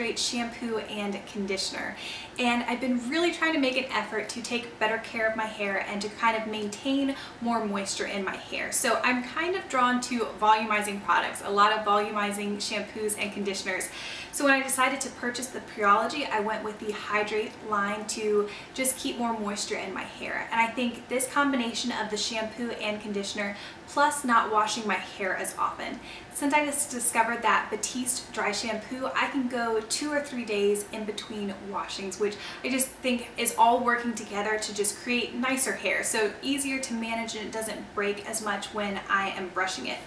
Hydrate Shampoo and Conditioner. And I've been really trying to make an effort to take better care of my hair and to kind of maintain more moisture in my hair. So I'm kind of drawn to volumizing products, a lot of volumizing shampoos and conditioners. So when I decided to purchase the Pureology, I went with the Hydrate line to just keep more moisture in my hair. And I think this combination of the shampoo and conditioner plus not washing my hair as often. Since I just discovered that Batiste dry shampoo, I can go 2 or 3 days in between washings, which I just think is all working together to just create nicer hair. So easier to manage and it doesn't break as much when I am brushing it.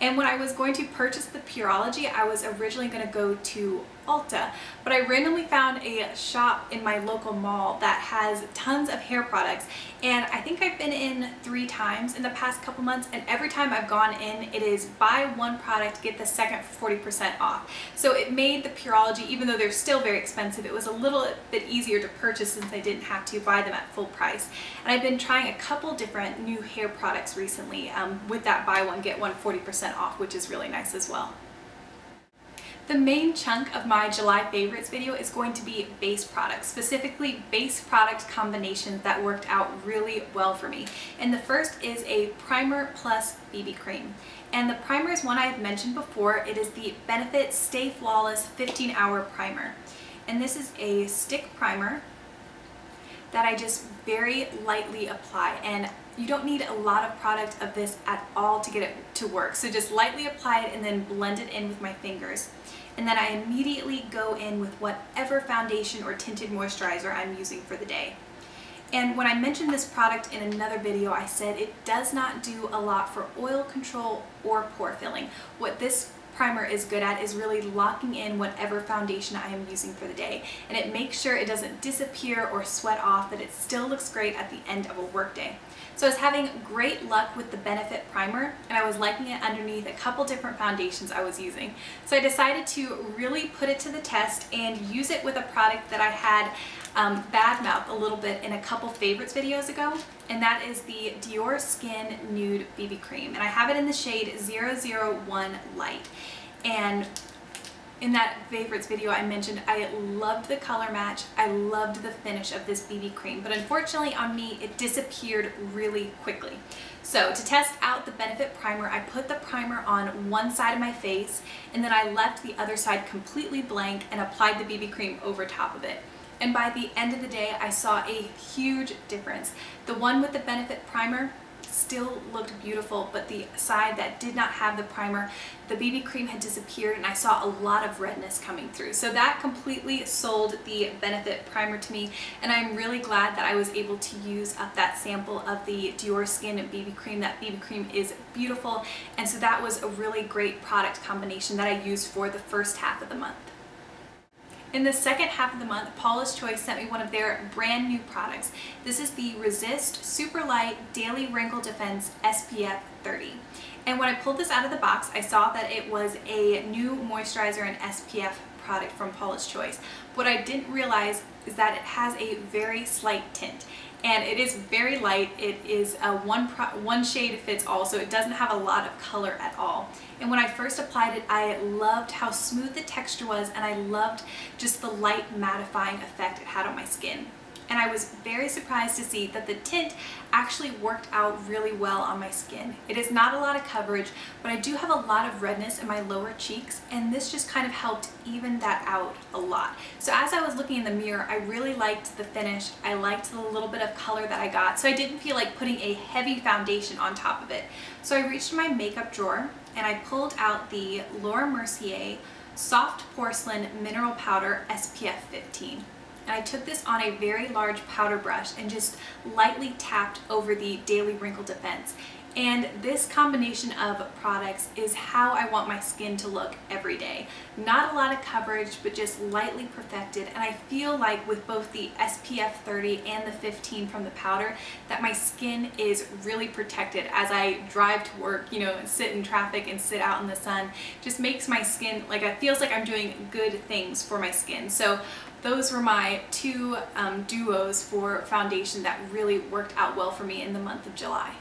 And when I was going to purchase the Pureology, I was originally going to go to Ulta, but I randomly found a shop in my local mall that has tons of hair products, and I think I've been in 3 times in the past couple months, and every time I've gone in it is buy one product, get the second for 40% off. So it made the Pureology, even though they're still very expensive, it was a little bit easier to purchase since I didn't have to buy them at full price. And I've been trying a couple different new hair products recently with that buy one get one 40% off, which is really nice as well. The main chunk of my July favorites video is going to be base products, specifically base product combinations that worked out really well for me. And the first is a primer plus BB cream. And the primer is one I have mentioned before. It is the Benefit Stay Flawless 15 Hour Primer. And this is a stick primer that I just very lightly apply, and you don't need a lot of product of this at all to get it to work. So just lightly apply it and then blend it in with my fingers. And then I immediately go in with whatever foundation or tinted moisturizer I'm using for the day. And when I mentioned this product in another video, I said it does not do a lot for oil control or pore filling. What this primer is good at is really locking in whatever foundation I am using for the day, and it makes sure it doesn't disappear or sweat off, that it still looks great at the end of a workday. So I was having great luck with the Benefit primer, and I was liking it underneath a couple different foundations I was using. So I decided to really put it to the test and use it with a product that I had badmouth a little bit in a couple favorites videos ago, and that is the Dior Skin Nude BB Cream, and I have it in the shade 001 Light. And in that favorites video I mentioned I loved the color match, I loved the finish of this BB cream, but unfortunately on me it disappeared really quickly. So to test out the Benefit primer, I put the primer on one side of my face and then I left the other side completely blank and applied the BB cream over top of it. And by the end of the day I saw a huge difference. The one with the Benefit primer still looked beautiful, but the side that did not have the primer, the BB cream had disappeared and I saw a lot of redness coming through. So that completely sold the Benefit primer to me, and I'm really glad that I was able to use up that sample of the Dior Skin BB cream. That BB cream is beautiful, and so that was a really great product combination that I used for the first half of the month. In the second half of the month, Paula's Choice sent me one of their brand new products. This is the Resist Super Light Daily Wrinkle Defense SPF 30. And when I pulled this out of the box, I saw that it was a new moisturizer and SPF product from Paula's Choice. What I didn't realize is that it has a very slight tint. And it is very light. It is a one shade fits all, so it doesn't have a lot of color at all. And when I first applied it, I loved how smooth the texture was, and I loved just the light mattifying effect it had on my skin. And I was very surprised to see that the tint actually worked out really well on my skin. It is not a lot of coverage, but I do have a lot of redness in my lower cheeks, and this just kind of helped even that out a lot. So as I was looking in the mirror, I really liked the finish. I liked the little bit of color that I got, so I didn't feel like putting a heavy foundation on top of it. So I reached in my makeup drawer and I pulled out the Laura Mercier Soft Porcelain Mineral Powder SPF 15. And I took this on a very large powder brush and just lightly tapped over the Daily Wrinkle Defense. And this combination of products is how I want my skin to look every day. Not a lot of coverage, but just lightly perfected. And I feel like with both the SPF 30 and the 15 from the powder, that my skin is really protected as I drive to work, you know, and sit in traffic and sit out in the sun. Just makes my skin, like, it feels like I'm doing good things for my skin. So those were my two duos for foundation that really worked out well for me in the month of July.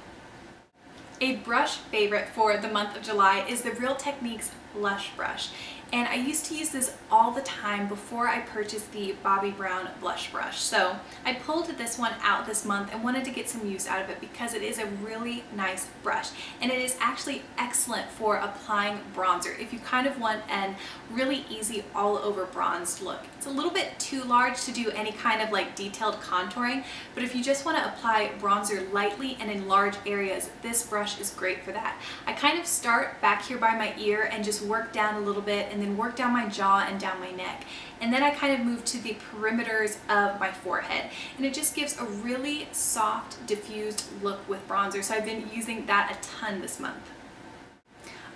A brush favorite for the month of July is the Real Techniques Blush Brush. and I used to use this all the time before I purchased the Bobbi Brown blush brush. So I pulled this one out this month and wanted to get some use out of it because it is a really nice brush, and it is actually excellent for applying bronzer if you kind of want a really easy all over bronzed look. It's a little bit too large to do any kind of like detailed contouring, but if you just want to apply bronzer lightly and in large areas, this brush is great for that. I kind of start back here by my ear and just work down a little bit and then work down my jaw and down my neck. And then I kind of move to the perimeters of my forehead, and it just gives a really soft, diffused look with bronzer. So I've been using that a ton this month.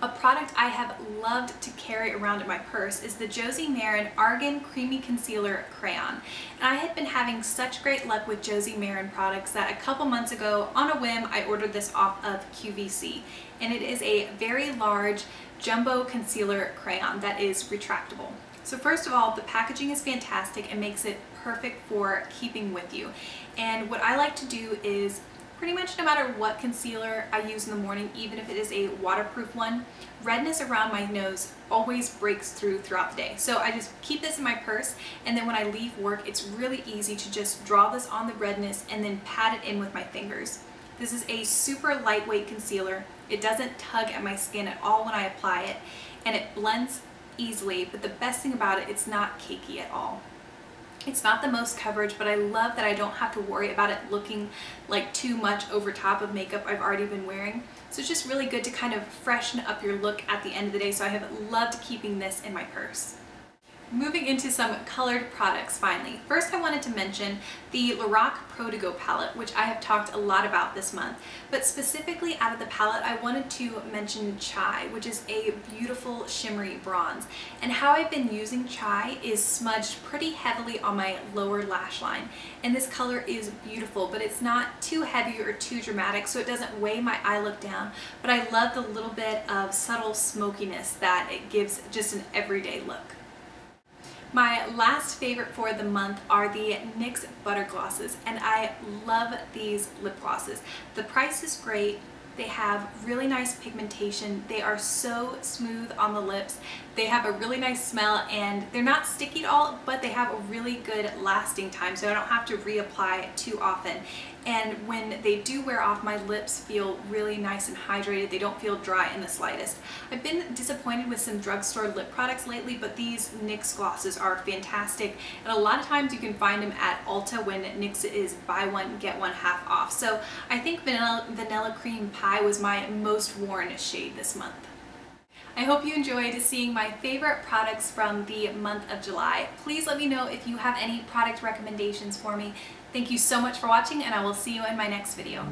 A product I have loved to carry around in my purse is the Josie Maran Argan Creamy Concealer Crayon. And I had been having such great luck with Josie Maran products that a couple months ago, on a whim, I ordered this off of QVC. And it is a very large jumbo concealer crayon that is retractable. So first of all, the packaging is fantastic and makes it perfect for keeping with you. And what I like to do is pretty much no matter what concealer I use in the morning, even if it is a waterproof one, redness around my nose always breaks through throughout the day. So I just keep this in my purse, and then when I leave work, it's really easy to just draw this on the redness and then pat it in with my fingers. This is a super lightweight concealer. It doesn't tug at my skin at all when I apply it, and it blends easily, but the best thing about it, it's not cakey at all. It's not the most coverage, but I love that I don't have to worry about it looking like too much over top of makeup I've already been wearing. So it's just really good to kind of freshen up your look at the end of the day, so I have loved keeping this in my purse. Moving into some colored products finally. First, I wanted to mention the LORAC PRO To Go palette, which I have talked a lot about this month. But specifically out of the palette, I wanted to mention Chai, which is a beautiful shimmery bronze. And how I've been using Chai is smudged pretty heavily on my lower lash line. And this color is beautiful, but it's not too heavy or too dramatic, so it doesn't weigh my eye look down. But I love the little bit of subtle smokiness that it gives just an everyday look. My last favorite for the month are the NYX Butter Glosses, and I love these lip glosses. The price is great. They have really nice pigmentation. They are so smooth on the lips. They have a really nice smell, and they're not sticky at all, but they have a really good lasting time, so I don't have to reapply too often. And when they do wear off, my lips feel really nice and hydrated. They don't feel dry in the slightest. I've been disappointed with some drugstore lip products lately, but these NYX glosses are fantastic. And a lot of times you can find them at Ulta when NYX is buy one, get one half off. So I think Vanilla Cream Pie was my most worn shade this month. I hope you enjoyed seeing my favorite products from the month of July. Please let me know if you have any product recommendations for me. Thank you so much for watching, and I will see you in my next video.